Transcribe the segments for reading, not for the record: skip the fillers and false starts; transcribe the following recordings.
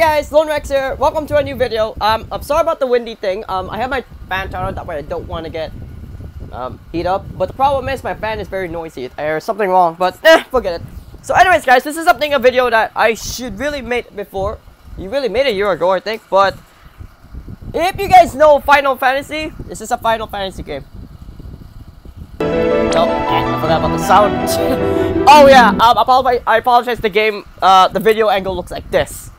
guys, Lone Rex here. Welcome to a new video. I'm sorry about the windy thing. I have my fan turned on, that way I don't want to get heat up. But the problem is my fan is very noisy. There's something wrong, but forget it. So anyways guys, this is something, a video that I should really make before. You really made a year ago I think, but if you guys know Final Fantasy, this is a Final Fantasy game. Oh, I forgot about the sound. Oh yeah, I apologize the game, the video angle looks like this.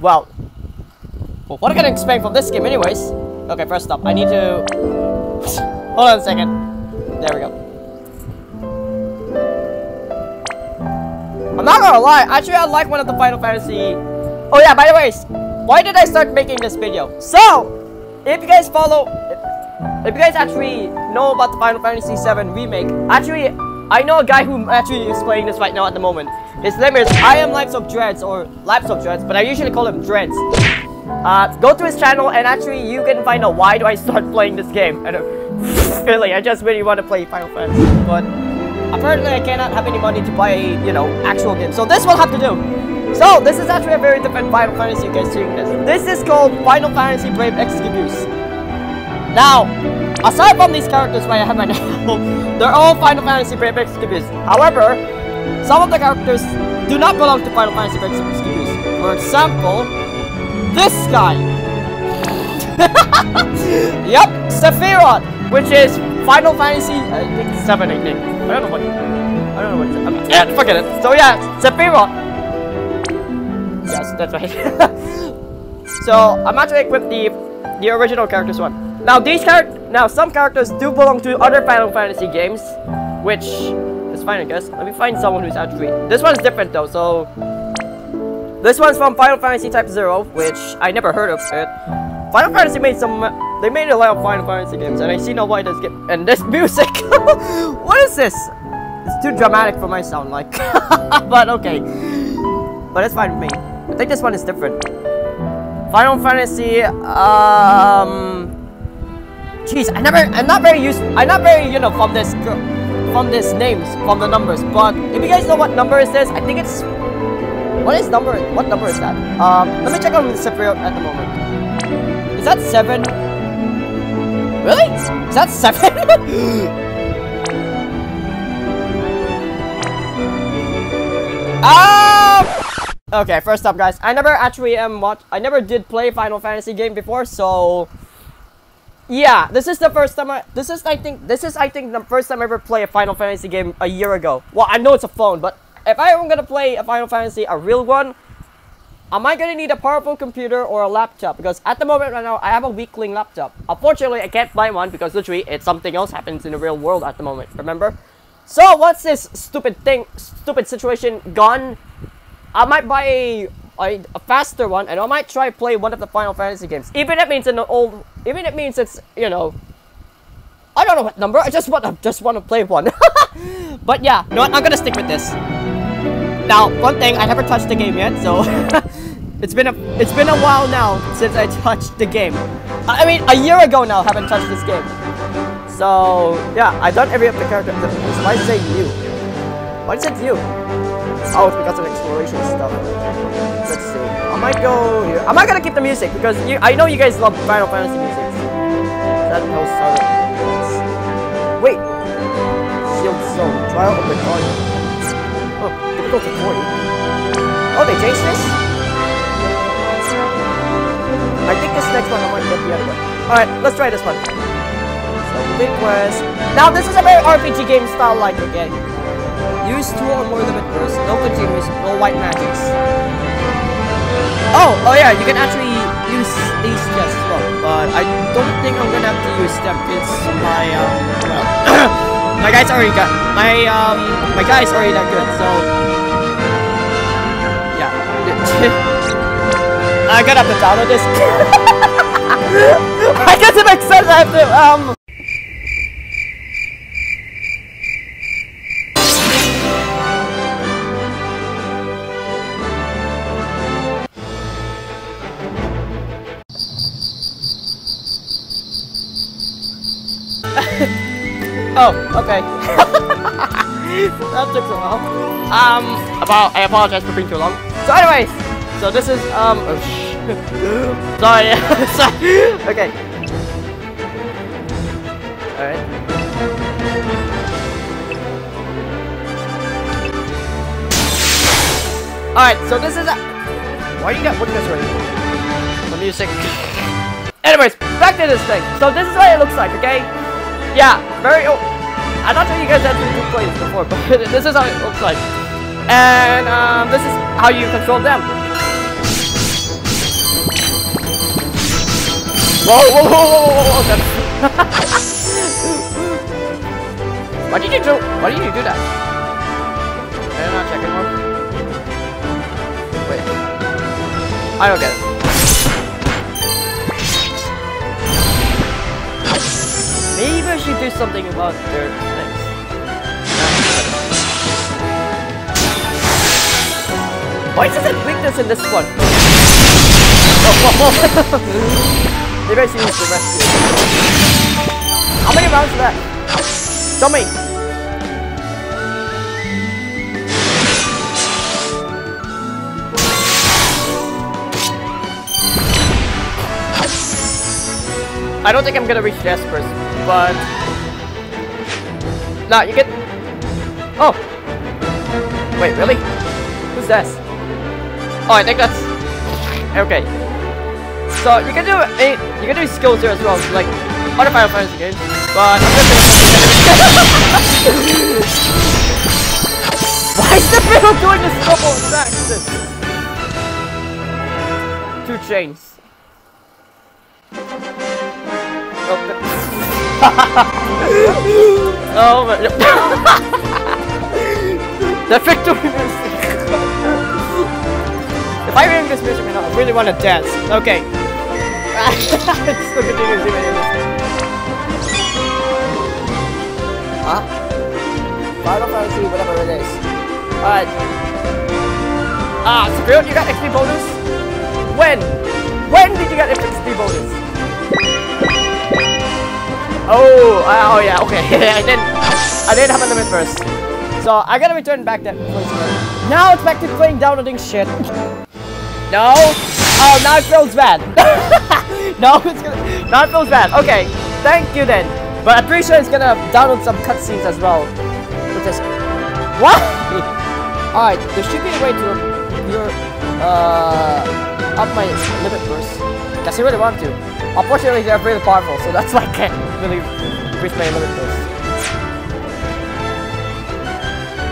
Well, what am I gonna expect from this game anyways? Okay, first up, I need to... Hold on a second. There we go. I'm not gonna lie, actually I like one of the Final Fantasy... Oh yeah, by the way, why did I start making this video? So, if you guys follow... If you guys actually know about the Final Fantasy VII Remake, actually, I know a guy who actually is playing this right now at the moment. His name is I Am Lives of Dreads, or Lives of Dreads, but I usually call him Dreads. Go to his channel and actually you can find out why do I start playing this game. I don't really, I just really want to play Final Fantasy, but apparently I cannot have any money to buy, you know, actual games. So this will have to do. So this is actually a very different Final Fantasy, you guys seeing this. This is called Final Fantasy Brave Exvius. Now, aside from these characters right I have right now, they're all Final Fantasy Brave Exvius. However, some of the characters do not belong to Final Fantasy Brave Exvius. For example, this guy. Yep, Sephiroth, which is Final Fantasy VII, I think. I don't know what. Yeah, forget it. So yeah, Sephiroth. Yes, that's right. So I'm actually equipped the original characters one. Now some characters do belong to other Final Fantasy games, which. Fine, I guess. Let me find someone who's actually... This one's different though, so... This one's from Final Fantasy Type-0, which I never heard of it. Final Fantasy made some... They made a lot of Final Fantasy games, and I see no why this game... And this music! What is this? It's too dramatic for my sound, like... But okay. But it's fine with me. I think this one is different. Final Fantasy... Jeez, I'm not very, you know, from this names, from the numbers, but if you guys know what number is this, I think it's... What number is that? Let me check on the Sephiroth at the moment. Is that 7? Really? Is that 7? Okay, first up guys, I never did play Final Fantasy game before, so... Yeah, this is I think the first time I ever play a Final Fantasy game a year ago. Well, I know it's a phone, but if I am gonna play a Final Fantasy, a real one, am I gonna need a powerful computer or a laptop? Because at the moment right now, I have a weakling laptop. Unfortunately, I can't buy one because literally, it's something else happens in the real world at the moment. Remember? So once this stupid situation gone, I might buy a faster one, and I might try play one of the Final Fantasy games. Even it means it's, you know, I don't know what number. I just want to play one. But yeah, you know what? I'm gonna stick with this. Now, one thing, I never touched the game yet, so it's been a while now since I touched the game. I mean, a year ago now, haven't touched this game. So yeah, I've done every other character. Why say you? Why is it you? Oh, it's because of exploration stuff. Let's see. I might go here. I'm not gonna keep the music because I know you guys love Final Fantasy music. That will sound. Wait. Shield Zone. Trial of the Guardian. Oh, difficulty 40. Oh, they changed this? I think this next one I might get the other one. Alright, let's try this one. So, big quest. Now, this is a very RPG game style like again. Use 2 or more limit bursts, no continuous, no white magics. Oh yeah, you can actually use these chests as well, but I don't think I'm gonna have to use them. It's my, My guy's already that good, so yeah. I gotta have to download this. I guess it makes sense. I have to Oh, okay. That took a while. I apologize for being too long. So anyways, so this is, oh shit. Sorry, sorry. Okay. Alright. Alright, so this is a... Why do you got woodcuts right now? The music. Anyways, back to this thing. So this is what it looks like, okay? Yeah, very old. I'm not sure you guys actually did play this before, but this is how it looks like. And this is how you control them. Whoa, whoa, whoa, whoa, whoa, okay. Why did you do that? Did I not check anymore? Wait. I don't get it. Maybe I should do something about their things. Why is there a weakness in this one? Oh. Maybe I should use the rescue. How many rounds is that? Tell me! I don't think I'm gonna reach this person. But nah, you get. Oh, wait, really? Who's this? Oh, I think that's okay. So you can do it. You can do skills here as well, like other Final Fantasy games. But I'm just gonna why is the people doing this double attack? Two chains. Oh my god. The victory music. If I remember this music right now, I really want to dance. Okay. It's so confusing to hear this. Huh? Final Fantasy, whatever it is. Alright. Ah, Sephiroth, you got XP bonus? When? When did you get XP bonus? Oh, oh yeah, okay. I didn't have a limit first, so I gotta return back that place again. Now it's back to playing downloading shit. No, oh now it feels bad. No, it's gonna now it feels bad. Okay, thank you then. But I'm pretty sure it's gonna download some cutscenes as well. Which is what? All right, there should be a way to your up my limit first. Guess I really want to. Unfortunately, they're really powerful, so that's why I can't really reach my limit first.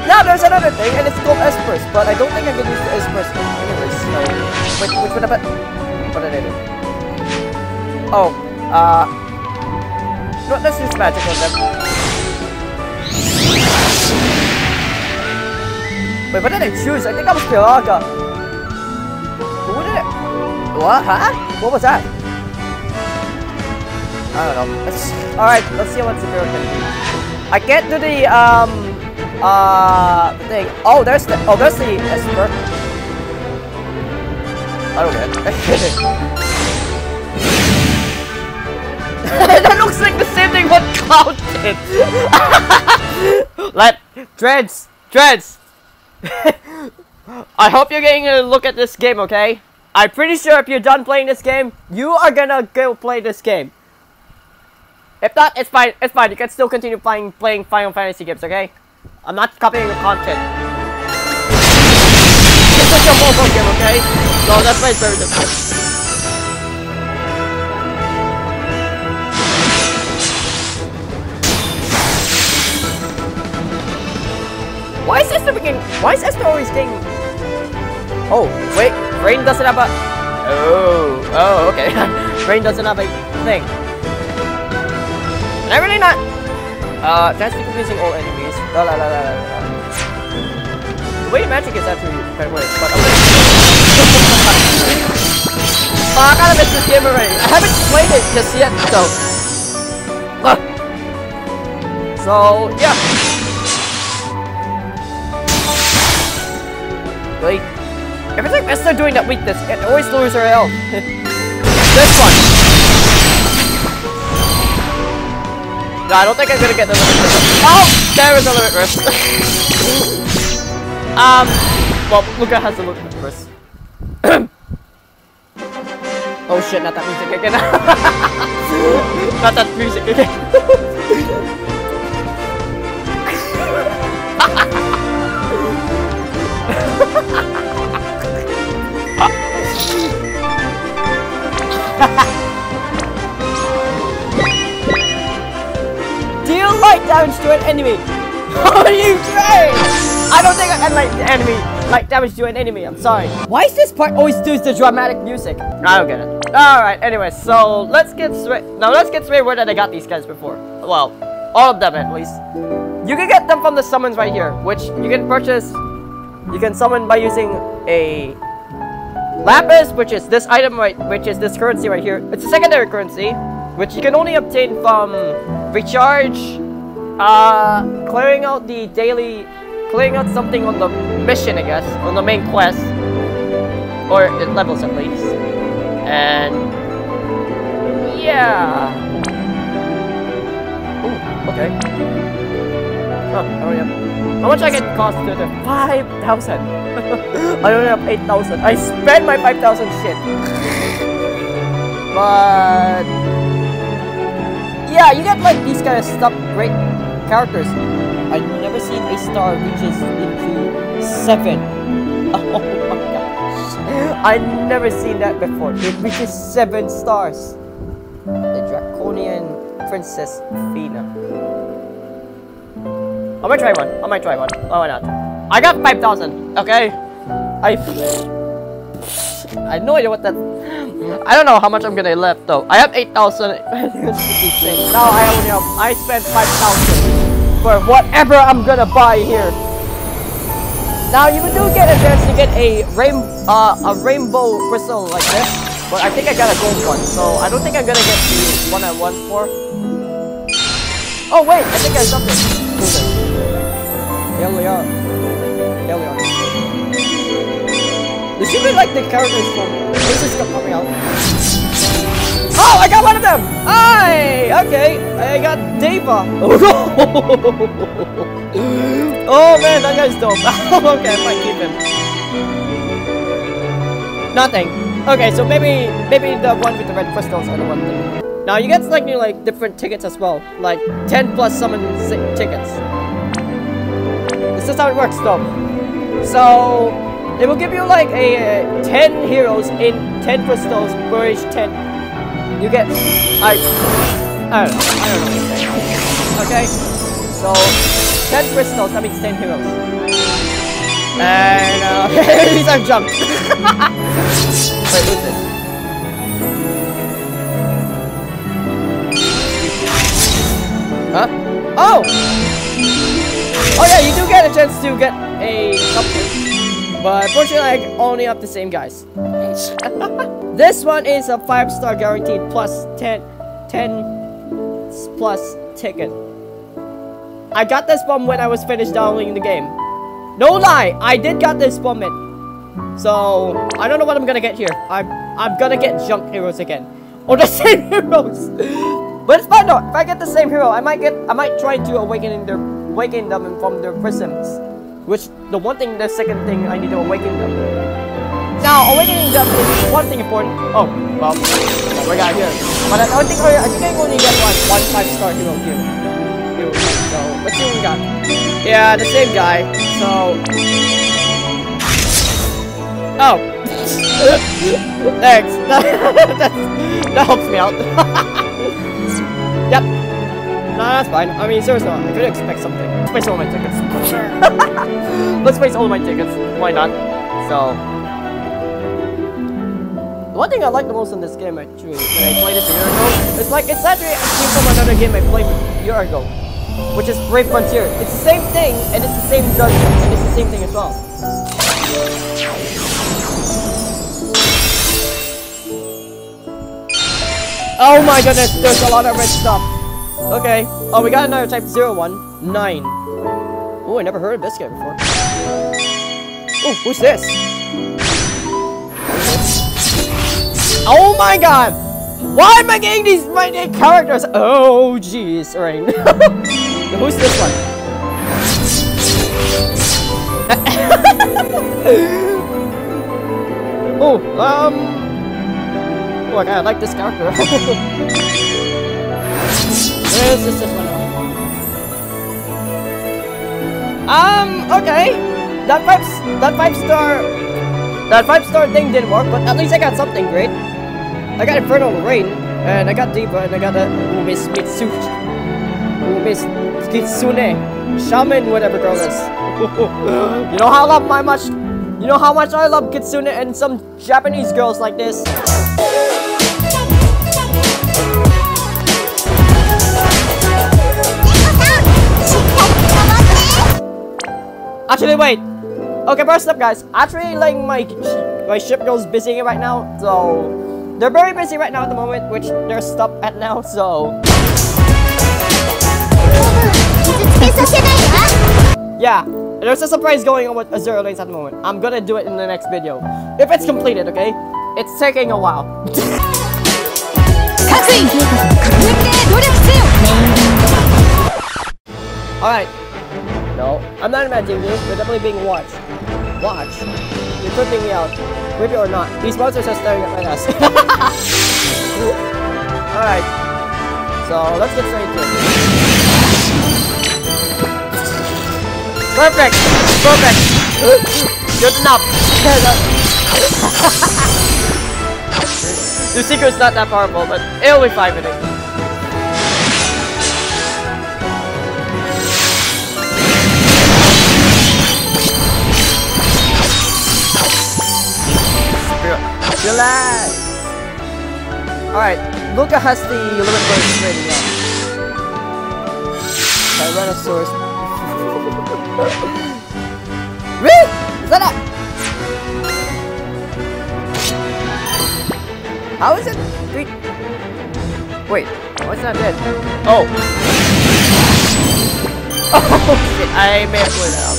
Now there's another thing, and it's called S-Burst, but I don't think I can use the S-Burst anyways, so... Wait, which one about... What did I do? Oh, no, let's use magic on them. Wait, what did I choose? I think I was Piraga. Who did it? What? Huh? What was that? I don't know. Alright, let's see what Sephiroth can do. I can't do the thing. Oh, there's the Esper. I don't get it. That looks like the same thing but counted. Let Dreads. I hope you're getting a look at this game, okay? I'm pretty sure if you're done playing this game, you are gonna go play this game. If not, it's fine. It's fine. You can still continue playing Final Fantasy games, okay? I'm not copying the content. It's like a mobile game, okay? No, that's why it's very difficult. Why is Esther beginning? Why is Esther always getting? Oh, wait. Rain doesn't have a. Oh, oh, okay. Rain doesn't have a thing. And I really not. That's because using all enemies. The way magic is actually kind of weird, but I'm I kinda missed this game already. I haven't played it just yet, so. So, yeah. Wait. Every time I start doing that weakness, it always lowers her health. This one. No, I don't think I'm gonna get the limit rift. Oh! There is a limit rift. Well, Luca has a limit rift. Oh shit, not that music again. Not that music again. Damage to an enemy. How are you doing? I don't think I can like damage to an enemy. I'm sorry. Why is this part always doing the dramatic music? I don't get it. All right. Anyway, so let's get straight where I got these guys before. Well, all of them at least. You can get them from the summons right here, which you can purchase. You can summon by using a lapis, which is this item which is this currency right here. It's a secondary currency, which you can only obtain from recharge. Clearing out the daily, clearing out something on the mission, I guess, on the main quest, or it levels at least, and yeah. Ooh, okay. Oh, hurry up. How much I get cost to the 5,000? I only have 8,000. I spent my 5,000 shit. But yeah, you get like these kind of stuff, great. Characters. I've never seen a star reaches into 7. Oh my gosh. I've never seen that before. It reaches 7 stars. The Draconian Princess Fina. I might try one. I might try one. Oh, why not? I got 5,000. Okay. I have no idea what that. I don't know how much I'm gonna left though. I have 8,000. Now I only have. I spent 5,000 for whatever I'm gonna buy here. Now you do get a chance to get a rainbow crystal like this, but I think I got a gold one, so I don't think I'm gonna get the one I want for. Oh wait, I think I got this. Here we are. Here we are. This should be like the characters from this is coming out. Oh, I got one of them! Aye! Okay, I got Deva. Oh man, that guy's dope. Okay, I might keep him. Nothing. Okay, so maybe the one with the red crystals are the one thing. Now you get like different tickets as well. Like 10 plus summon tickets. This is how it works though. So it will give you like a 10 heroes in 10 crystals for each 10. You get I don't know. Okay, so 10 crystals, that means 10 heroes. And at least I've jumped. Wait, who's this? Huh? Oh! Oh yeah, you do get a chance to get a something. But unfortunately, I only have the same guys. This one is a 5-star guaranteed plus 10 plus ticket. I got this one when I was finished downloading the game. No lie, I did got this one. So I don't know what I'm gonna get here. I'm gonna get junk heroes again, or the same heroes. But it's fine though. If I get the same hero, I might try to awaken them from their prisons. Which, the second thing I need to awaken them. Now, awakening them is one thing important. Oh, well, we got here. But I think I only get like one 5-star hero here. So, let's see what we got. Yeah, the same guy. So. Oh. Thanks. That helps me out. Yep. Nah, that's fine. I mean, seriously, I could expect something. Let's place all my tickets. Let's place all my tickets. Why not? So, the one thing I like the most in this game, actually, when I played it a year ago, it's actually a theme from another game I played a year ago. which is Brave Frontier. It's the same thing, and it's the same dungeon, and it's the same thing as well. Oh my goodness, there's a lot of red stuff. Okay. Oh, we got another Type-0 one. 9. Oh, I never heard of this guy before. Oh, who's this? Oh my god! Why am I getting these my characters? Oh jeez, alright. Who's this one? Oh, I like this character. Where's this one? Okay. That five star thing didn't work, but at least I got something great. I got Infernal Rain, and I got Diva, and I got a Miss Kitsune, Shaman, whatever girl is. You know how I love I love Kitsune and some Japanese girls like this. Actually, wait. Okay, first up, guys. Actually, like my ship girl's busy right now, so. They're very busy right now at the moment, which they're stopped at now, so... Yeah, there's a surprise going on with Azur Lane at the moment. I'm gonna do it in the next video. If it's completed, okay? It's taking a while. Alright. No, I'm not imagining you. You're definitely being watched. You're tripping me out. Maybe or not. These monsters are staring at us. Alright. So let's get straight to it. Perfect! Perfect! Good enough! The secret's not that powerful, but it'll be fine with it. Relax! Alright, Luca has the limit break training up. Tyrannosaurus. Really? Is that up? How is it? Wait, oh, it's not dead. Oh! Oh shit, I may have put it out.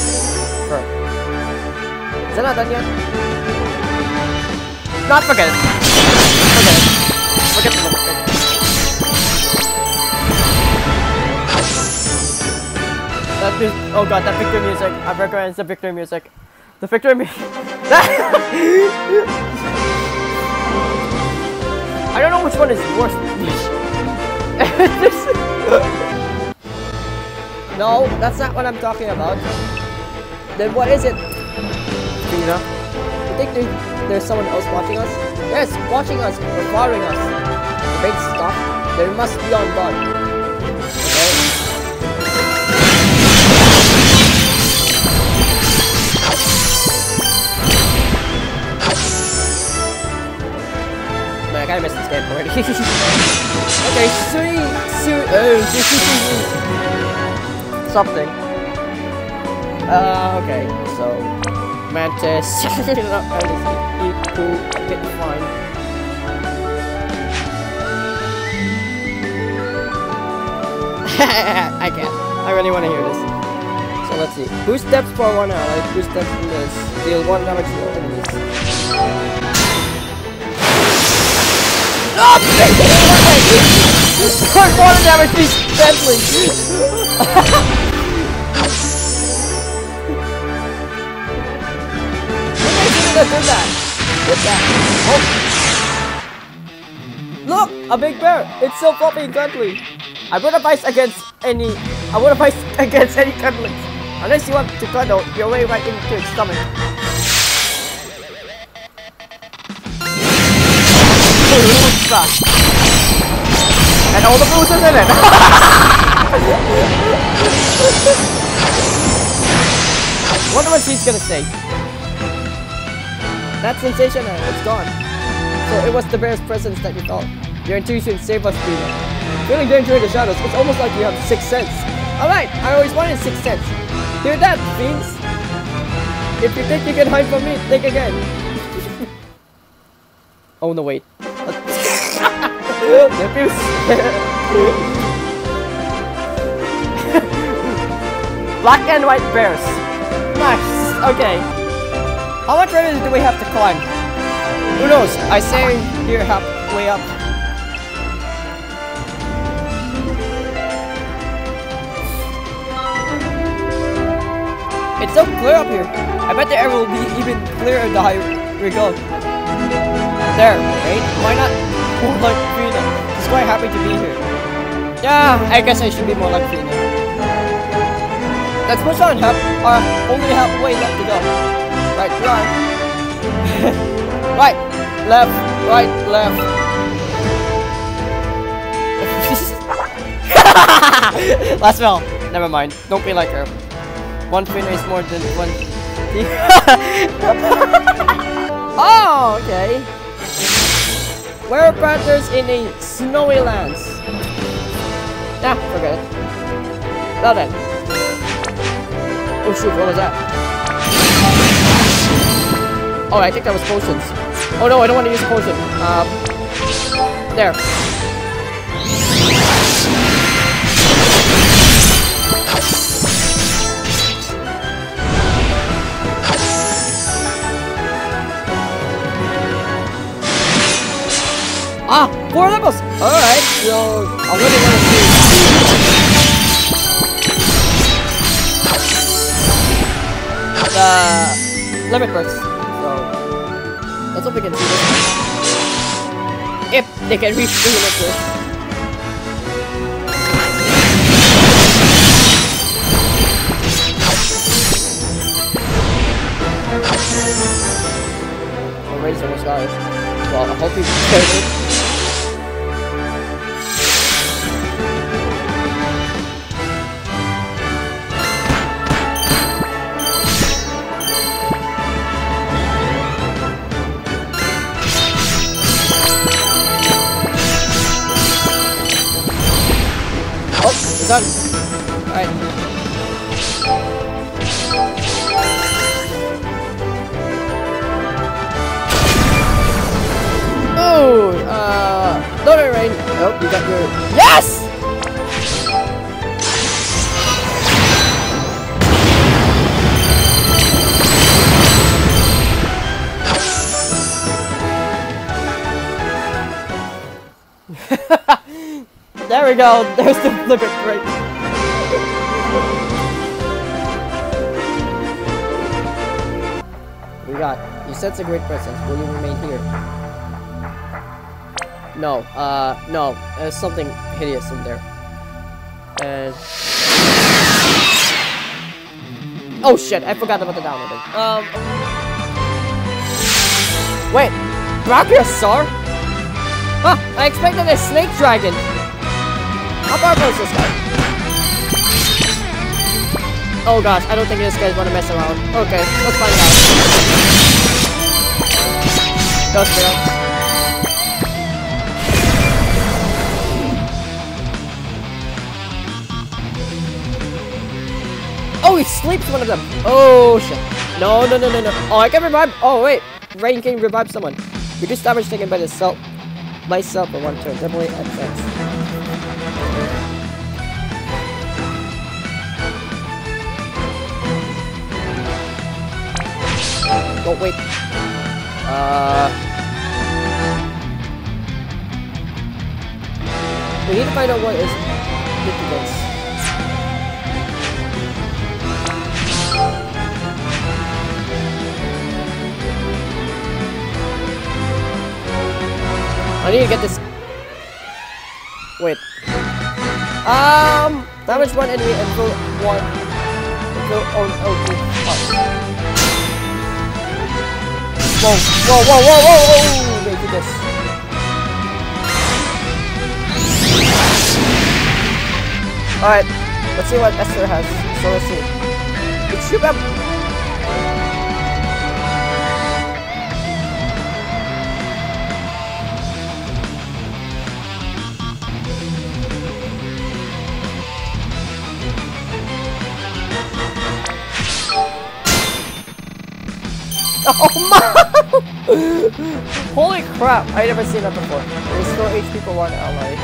Perfect. Is that not done yet? Not forget it. Forget it. Forget the limit break. Oh god, that victory music. I recommend the victory music. The victory music. I don't know which one is worse. No, that's not what I'm talking about. Then what is it? Tina. I think there's someone else watching us. Yes, watching us or following us. Great stuff. They must be on guard. Okay. Man, I kinda missed this game already. Okay, something. Okay, so. Mantis. Equal fine. I can't. I really want to hear this. So let's see. Who steps for 1 hour? Who steps from this? Deal 1 damage to all enemies. Oh, please! Deal 1 damage, please! Bentley! Look at that! Look at that! Oh. Look! A big bear! It's so fluffy and cuddly! I wouldn't fight against any cuddlings! Unless you want to cuddle your way right into its stomach. And all the bruises in it! Wonder what she's gonna say. That sensation, it's gone. So it was the bear's presence that you felt. Your intuition saved us, Peter. Feeling danger in the shadows, it's almost like you have 6 sense. Alright, I always wanted 6 cents. Hear that, fiends? If you think you can hide from me, think again. Oh no, wait. Black and white bears. Nice, okay. How much revenue do we have to climb? Who knows? I say here halfway up. It's so clear up here. I bet the air will be even clearer the higher we go. There, right? Why not more like Fina? She's quite happy to be here. Yeah, I guess I should be more like Fina. Let's push on, only halfway left to go. Right, right. Right, left, right, left. Last spell. Never mind. Don't be like her. One finger is more than one. Oh, okay. Where brothers in a snowy lands. Ah, forget it. Now then. Oh shoot, what was that? Oh, I think that was potions. Oh no, I don't want to use a potion. There. Ah, 4 levels! Alright, so I'm really gonna see the limit works. So let's hope we can see this. If they can reach the limit works. I'll raise those guys. Well, I hope he's prepared. Done. Alright. Oh, don't it rain. Nope, you got your. Yes! There we go, there's the limit break. We got, you sense a great presence, will you remain here? No, no, there's something hideous in there. Oh shit, I forgot about the downloading. Wait, Brachiosaur? Huh, I expected a snake dragon. How far goes this guy? Oh gosh, I don't think this guy's wanna mess around. Okay, let's find out. Go Spirit. Oh, he sleeps one of them. Oh shit. No, no, no, no, no. Oh, I can revive. Oh wait, Rain can revive someone. Reduce damage taken by the self. Myself in one turn. Definitely XX. Oh wait. We need to find out what is difficult. I need to get this. Wait. Damage one enemy and kill one. Oh. Whoa, whoa, whoa, whoa, whoa, whoa! Wait, do this. Alright, let's see what Esther has. So let's see. It's shoot up! Oh my! Holy crap! I never seen that before. Restore HP for one ally.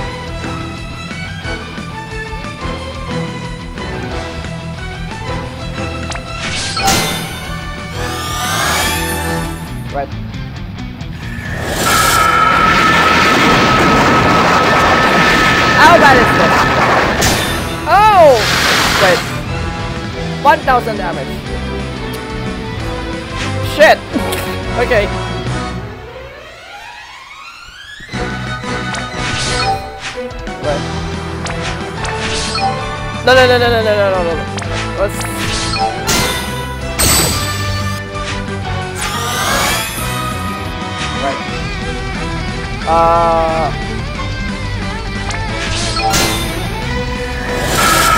Right. How bad is this? Oh! Wait. 1000 damage. Shit! Okay. Right. No. Let's... Right.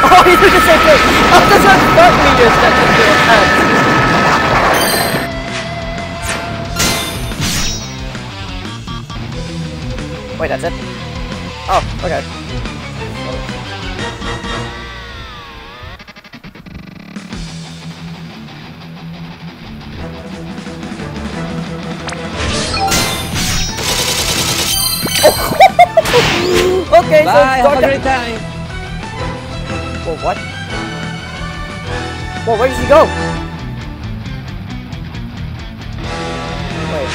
Oh, he did the same thing! Oh, that's not 5 meters, that's just your hands. Wait, that's it? Oh, okay. Oh. Okay, bye, so it's have a great time! Whoa, what? Whoa, where did he go? Wait.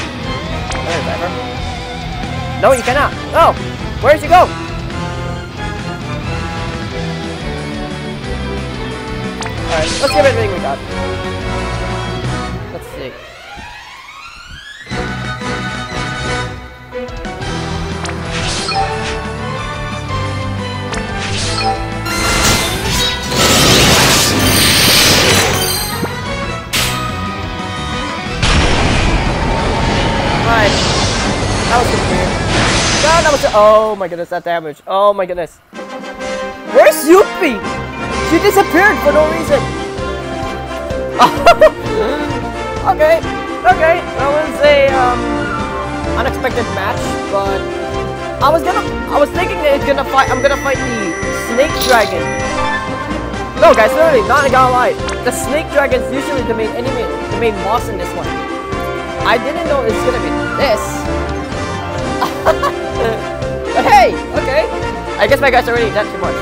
There's Ever. No, you cannot! No! Where did you go? Alright, let's give everything we got. Let's see. Alright. That was just weird. God, that was oh my goodness, that damage. Oh my goodness. Where's Yuffie? She disappeared for no reason. Okay. That was a unexpected match, but I was thinking that I'm gonna fight the snake dragon. No guys, literally, not a god light. The snake dragon's usually the main boss in this one. I didn't know it's gonna be this. But hey, okay. I guess my guys are already done too much.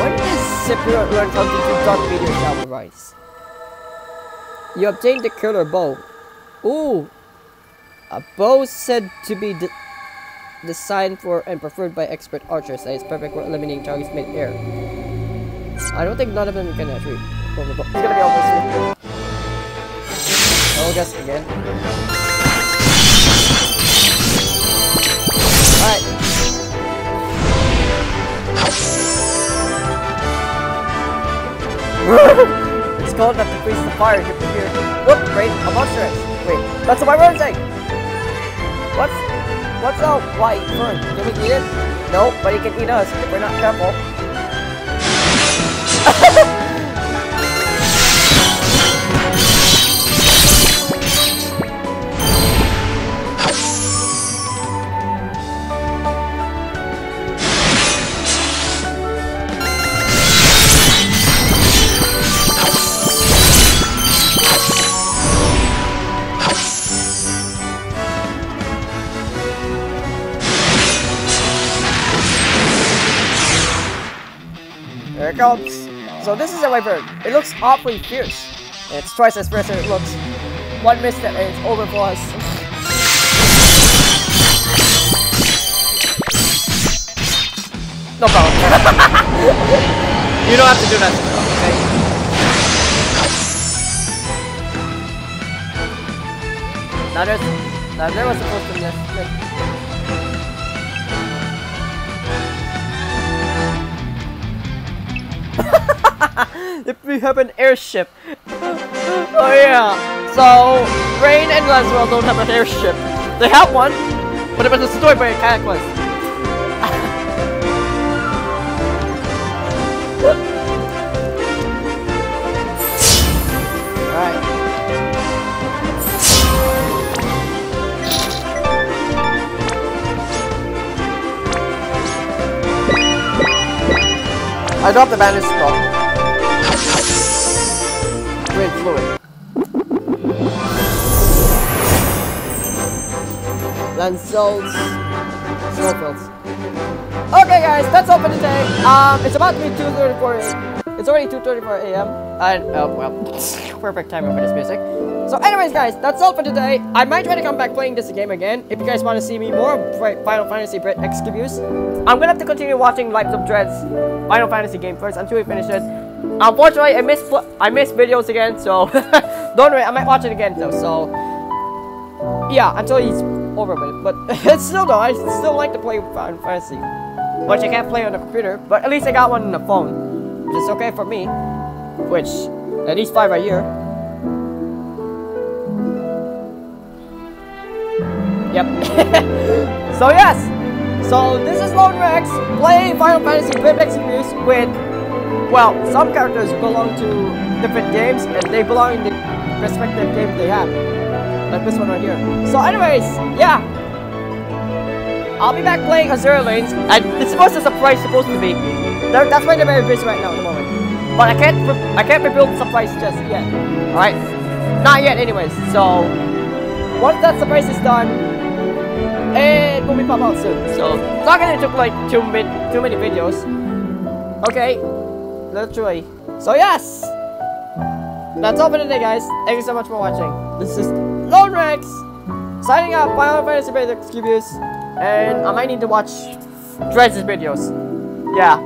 When does Sephiroth learn something from Dark Meteor Shower Rise? You obtained the killer bow. Ooh. A bow said to be designed for and preferred by expert archers. That is perfect for eliminating targets mid-air. I don't think none of them can actually pull the bow. It's gonna be almost soon. Oh, guess again. Alright. It's cold enough to freeze the fire here from here. Look, great, a monster is. Wait, that's what my words say! What's a white fern? Can we eat it? No, but it can eat us if we're not careful. There it comes. So this is a wyvern. It looks awfully fierce. It's twice as fierce as it looks. One misstep and it's over for us. No problem. You don't have to do that. Okay. Now there was supposed to be this. If we have an airship. Oh yeah. So Rain and Laswell don't have an airship. They have one, but it was destroyed by a cataclysm. Alright. I dropped the bandage spell. Fluid. Lanzols, Snowfields. Okay guys, that's all for today. It's about to be 2:34 a.m. It's already 2:34 a.m. And, oh well, perfect timing for this music. So anyways guys, that's all for today. I might try to come back playing this game again. If you guys want to see me more Final Fantasy Brave Exvius, I'm gonna have to continue watching Lives of Dreads Final Fantasy game first until we finish it. Unfortunately, I missed videos again, so don't worry, I might watch it again though, so yeah, until he's over with it. But it's still though, I still like to play Final Fantasy, which I can't play on the computer, but at least I got one on the phone, which is okay for me, which at least 5 right here. Yep. So yes, so this is Lone Rex playing Final Fantasy Brave Exvius with, well, some characters belong to different games and they belong in the respective game they have, like this one right here. So anyways, yeah, I'll be back playing Azur Lane, and it's supposed to surprise, supposed to be. That's why they're very busy right now at the moment. But I can't reveal the surprise just yet. All right, not yet, anyways. So once that surprise is done, it will be pop out soon. So it's not gonna take like too many videos. Okay, literally. So yes, that's all for today, guys. Thank you so much for watching. This is Lone Rex signing up. Final Fantasy Brave Exvius, and I might need to watch Dreads' videos. Yeah.